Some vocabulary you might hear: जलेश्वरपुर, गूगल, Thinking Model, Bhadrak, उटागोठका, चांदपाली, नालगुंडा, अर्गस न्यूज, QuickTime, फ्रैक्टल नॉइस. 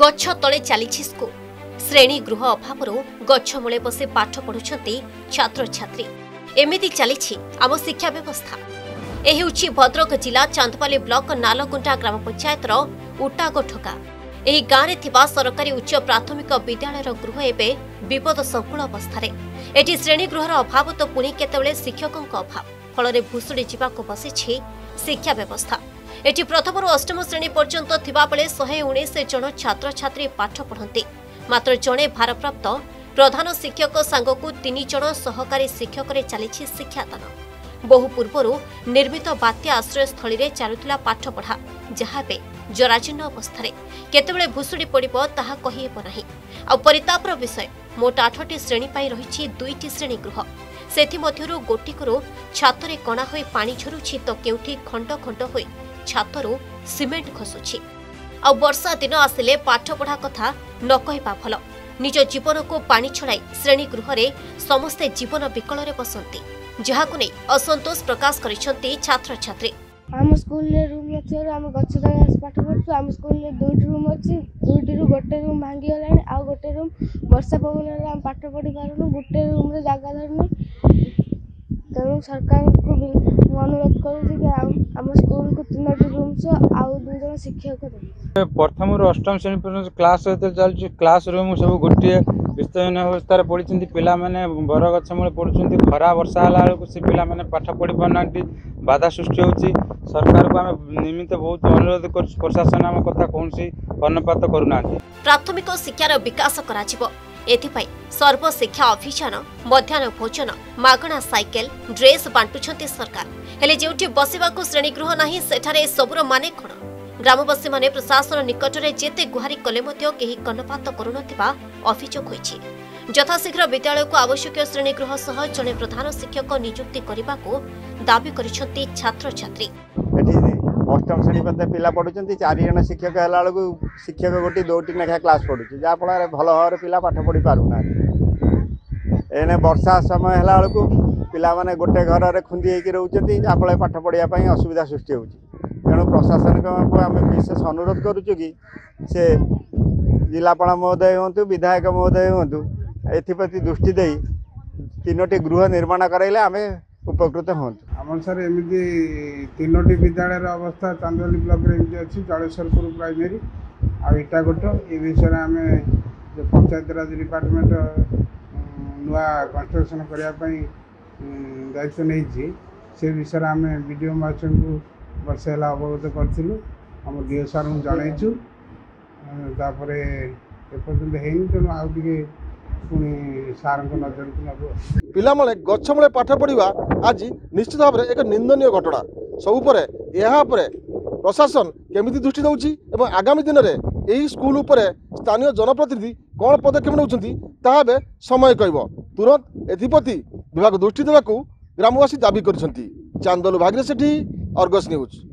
गच्छ तले चली स्कूल श्रेणी गृह अभाव गच्छ मूले बसी पाठ पढ़ुंट छात्र छात्री एमती चली आम शिक्षा व्यवस्था। यह हूँ भद्रक जिला चांदपाली ब्लक नालगुंडा ग्राम पंचायतर उटागोठका यह गाँव सरकारी उच्च प्राथमिक विद्यालय गृह एवं विपद संकुल अवस्था। ये श्रेणी गृहर अभाव तो पुणी केतवे शिक्षकों अभाव फल भुशुड़ी जावाक बसी शिक्षा व्यवस्था। एटी प्रथम अष्टम श्रेणी पर्यंत थिबा बेले 119 जन छात्र छात्री पाठ पढ़ते मात्र जड़े भारप्राप्त प्रधान शिक्षक सांगकू 3 जन सहकारी शिक्षक चली शिक्षादान। बहु पूर्व निर्मित बात्या आश्रयस्थल में चलुला पाठ पढ़ा जहाँ जराजीर्ण अवस्था केतवे भुशुड़ी पड़ो ताहा कहिहेब नाही। आ परितापर विषय मोट 8टी श्रेणी पर रही 2टी श्रेणी गृह सेथिमध्यरु गोटिकरो छातरे कणा होई पानी झरुछि तो केउठी खंड खंड होई छातरु सिमेंट खसुछि। आ वर्षा दिन आसिले पाठ पढ़ा कथा न कहिबा भल। निज जीवन को पानी छड़ाई श्रेणी गृह रे समस्ते जीवन विकल रे बसंती जहा को नै असंतोष प्रकाश करिसंती छात्र छात्री। हम स्कूल ले रूम नथियो हम गच्छ तले पाठ पढछु। हम स्कूल ले 2टी रूम अछि 2टी रु गोटे रूम भांगी होलानि आ गोटे रूम वर्षा पवन रे हम पाठ पढि पारुनु गोटे रूम रे जागा धरनु। तेणु सरकार को अनुरोध करूँ स्कूल को 3टी रूम से आउ 2 जन शिक्षक प्रथम अष्टम श्रेणी पर्यटन क्लास चलती क्लास रूम सब गोटे विस्तृत व्यवस्था पढ़ी पिला मैंने बरगछ मूल पढ़ुं खरा वर्षा होला बेलू से पिला मैंने पाठ पढ़ी पारना बाधा सृष्टि होची। सरकार को आम निमित्त बहुत अनुरोध कर प्रशासन आम कथा कौन कर्णपात करूना। प्राथमिक शिक्षार विकास कर एथिपाई सर्वशिक्षा अभियान मध्याह्न भोजन मागणा साइकेल ड्रेस बांटुछंती सरकार हेले जेउठी बसिबाकू श्रेणी गृह नाही सेठारे सबुर माने खण। ग्रामवासी माने प्रशासन निकटरे जेते गुहारी कले मध्य केही कर्णपात करुनथिबा अभियोग होईछि। यथाशीघ्र विद्यालय को आवश्यक श्रेणी गृह सह जने प्रधान शिक्षक नियुक्ति करिबाकू दाबी करिसंती छात्र छात्री। अष्टम श्रेणी पर्यंत पिला पढ़ुं 4 जन शिक्षक होला बेलू शिक्षक गोटे 2टी लेखा क्लास पढ़ुँ जहाँफल भल भाव पिला पाठ पढ़ी पारना। एने वर्षा समय होला बेलू पिला माने गोटे घर में खुंदी होकर रोचे जहाँफल पाठ पढ़ापी असुविधा सृष्टि हो। तेणु प्रशासन को आम विशेष अनुरोध करुचु कि से जिलापाल महोदय हूँ विधायक महोदय हूँ एप्रति दृष्टि 3टी गृह निर्माण कराइले आम उपकृत हूँ। आम सर एमती 3टी विद्यालय अवस्था चांदोली ब्लक एमती अच्छी जलेश्वरपुर प्राइमेरी आटागोट ये विषय में आम पंचायत राज डिपार्टमेंट नुआ कंस्ट्रक्शन करने दायित्व नहीं से विषय में आम विडीओ महोदय को वर्षे अवगत करूँ आम डीओ सार जनईचु तापर एपर्तंत होनी तेणु आउ टे पिलामाने गच्छ मूले पाठ पढ़ा आज निश्चित भाव में एक निंदनीय घटना सबुपर यहाँ प्रशासन केमिति दृष्टि दौची और आगामी दिन में यही स्कूल उपर स्थानीय जनप्रतिनिधि कौन पदक्षेप नौकरी ताबे समय कह तुरंत एथिप्रति विभाग दृष्टि देवाकू ग्रामवासी दाबी कर चांदोल भाग्यसेठी अर्गस न्यूज।